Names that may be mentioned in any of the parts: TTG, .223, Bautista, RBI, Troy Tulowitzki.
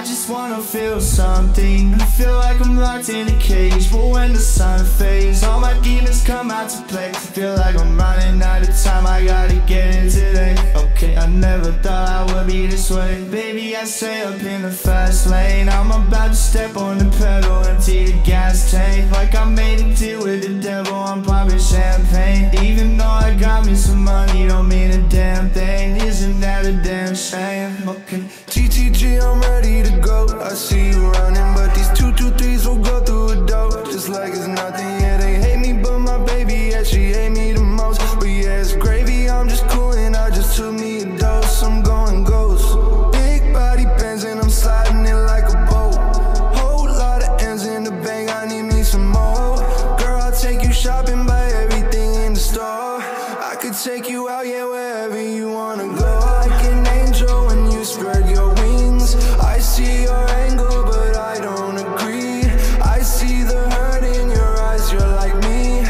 I just wanna feel something. I feel like I'm locked in a cage, but when the sun fades, all my demons come out to play. I feel like I'm running out of time, I gotta get in today. Okay, I never thought I would be this way. Baby, I stay up in the fast lane. I'm about to step on the pedal, empty the gas tank. Like I made a deal with the devil, I'm popping champagne. Even though I got me some money, don't mean a damn thing. Isn't that a damn shame? Okay, TTG, I'm ready to go. I see you running, but these 223s will go through a door, just like it's nothing. Yeah, they hate me, but my baby, yeah, she hate me the most. But yeah, it's gravy, I'm just cool, and I just took me a dose. I'm going ghost. Big body bends, and I'm sliding it like a boat. Whole lot of ends in the bank, I need me some more. Girl, I'll take you shopping, buy everything in the store. I could take you out, yeah, wherever you wanna go. Like an angel when you spread your wings, I see your angle, but I don't agree. I see the hurt in your eyes, you're like me.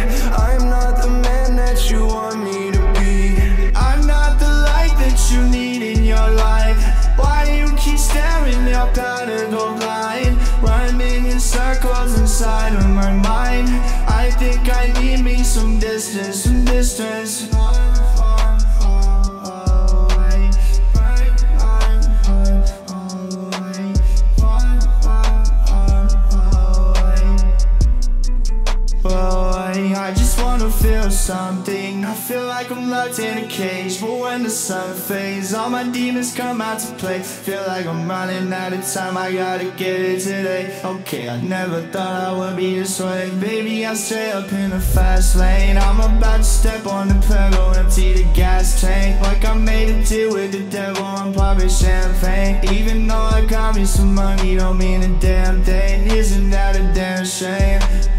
I'm not the man that you want me to be. I'm not the light that you need in your life. Why do you keep staring up out of the blind? Rhyming in circles inside of my mind. I think I need me some distance, some distance. I just wanna feel something. I feel like I'm locked in a cage, but when the sun fades, all my demons come out to play. Feel like I'm running out of time, I gotta get it today. Okay, I never thought I would be this way. Baby, I stay up in the fast lane. I'm about to step on the pedal, empty the gas tank. Like I made a deal with the devil, I'm popping champagne. Even though I got me some money, don't mean a damn thing. Isn't that a damn shame?